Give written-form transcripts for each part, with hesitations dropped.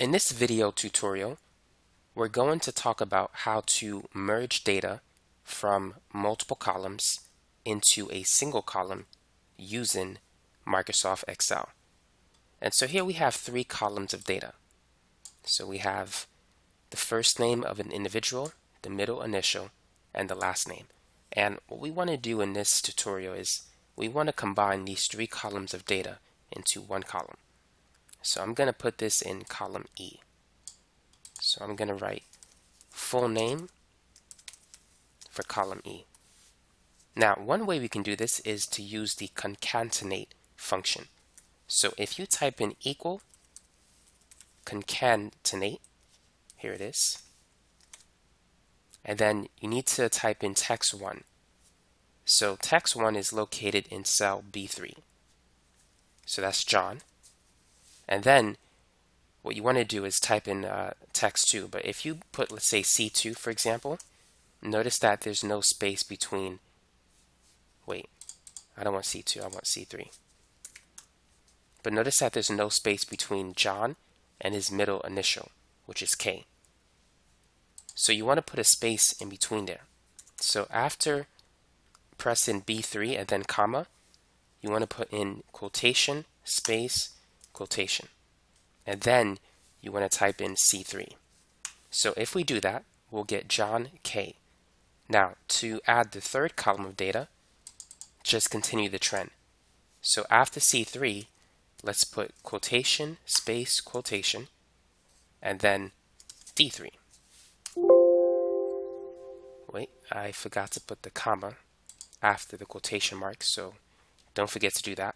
In this video tutorial, we're going to talk about how to merge data from multiple columns into a single column using Microsoft Excel. And so here we have three columns of data. So we have the first name of an individual, the middle initial, and the last name. And what we want to do in this tutorial is we want to combine these three columns of data into one column. So I'm going to put this in column E. So I'm going to write full name for column E. Now, one way we can do this is to use the concatenate function. So if you type in equal concatenate, here it is, and then you need to type in text1. So text1 is located in cell B3. So that's John. And then what you want to do is type in text2. But if you put, let's say, C2, for example, notice that there's no space between. Wait, I don't want C2, I want C3. But notice that there's no space between John and his middle initial, which is K. So you want to put a space in between there. So after pressing B3 and then comma, you want to put in quotation, space, quotation, and then you want to type in C3. So if we do that, we'll get John K. Now to add the third column of data, just continue the trend. So after C3, let's put quotation, space, quotation, and then D3. Wait, I forgot to put the comma after the quotation mark, so don't forget to do that.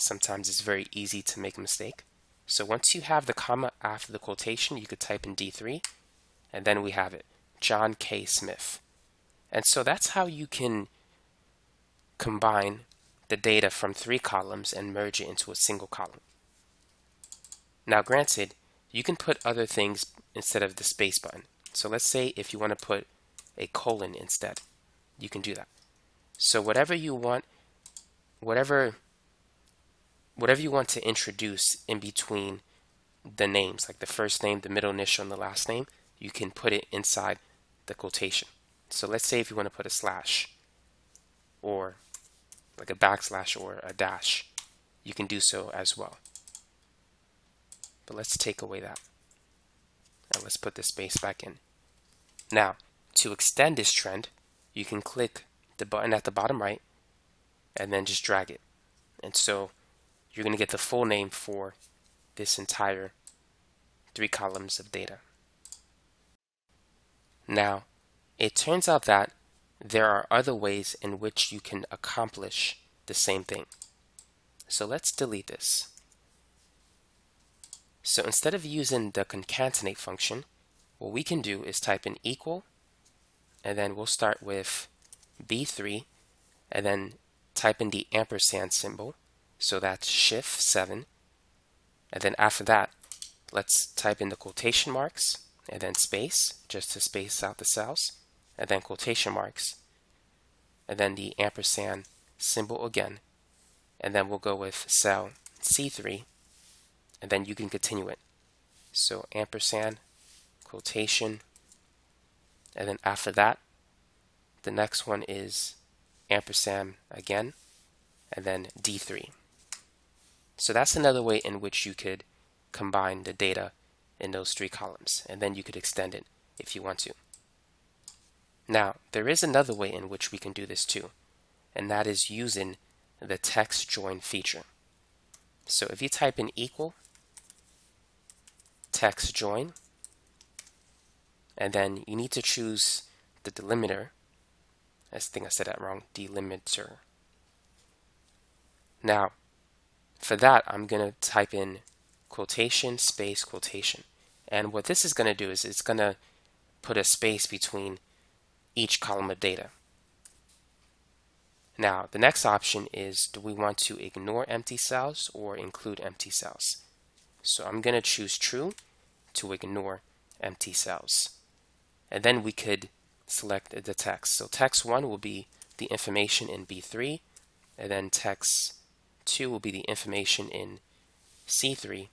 Sometimes it's very easy to make a mistake. So once you have the comma after the quotation, you could type in D3, and then we have it, John K. Smith. And so that's how you can combine the data from three columns and merge it into a single column. Now granted, you can put other things instead of the space button. So let's say if you want to put a colon instead, you can do that. So whatever you want, whatever you want to introduce in between the names, like the first name, the middle initial, and the last name, you can put it inside the quotation. So let's say if you want to put a slash, or like a backslash or a dash, you can do so as well. But let's take away that. And let's put the space back in. Now, to extend this trend, you can click the button at the bottom right, and then just drag it. And so you're going to get the full name for this entire three columns of data. Now, it turns out that there are other ways in which you can accomplish the same thing. So let's delete this. So instead of using the concatenate function, what we can do is type in equal, and then we'll start with B3, and then type in the ampersand symbol. So that's shift 7, and then after that, let's type in the quotation marks, and then space, just to space out the cells, and then quotation marks, and then the ampersand symbol again, and then we'll go with cell C3, and then you can continue it. So ampersand, quotation, and then after that, the next one is ampersand again, and then D3. So that's another way in which you could combine the data in those three columns, and then you could extend it if you want to. Now, there is another way in which we can do this too, and that is using the text join feature. So if you type in equal text join, and then you need to choose the delimiter. I think I said that wrong, delimiter. Now, for that, I'm going to type in quotation, space, quotation. And what this is going to do is it's going to put a space between each column of data. Now, the next option is, do we want to ignore empty cells or include empty cells? So I'm going to choose true to ignore empty cells. And then we could select the text. So text 1 will be the information in B3, and then text 2 will be the information in C3,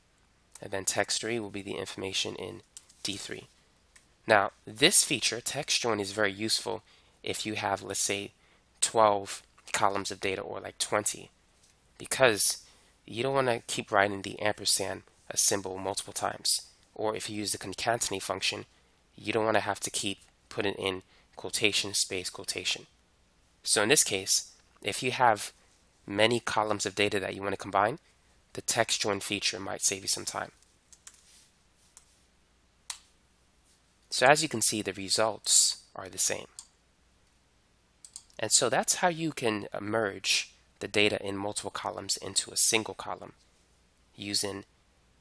and then text3 will be the information in D3. Now, this feature, TextJoin, is very useful if you have, let's say, 12 columns of data, or like 20, because you don't want to keep writing the ampersand symbol multiple times. Or if you use the concatenate function, you don't want to have to keep putting in quotation space quotation. So in this case, if you have many columns of data that you want to combine, the text join feature might save you some time. So as you can see, the results are the same. And so that's how you can merge the data in multiple columns into a single column using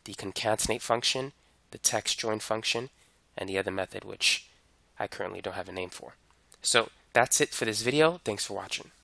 the concatenate function, the text join function, and the other method, which I currently don't have a name for. So that's it for this video. Thanks for watching.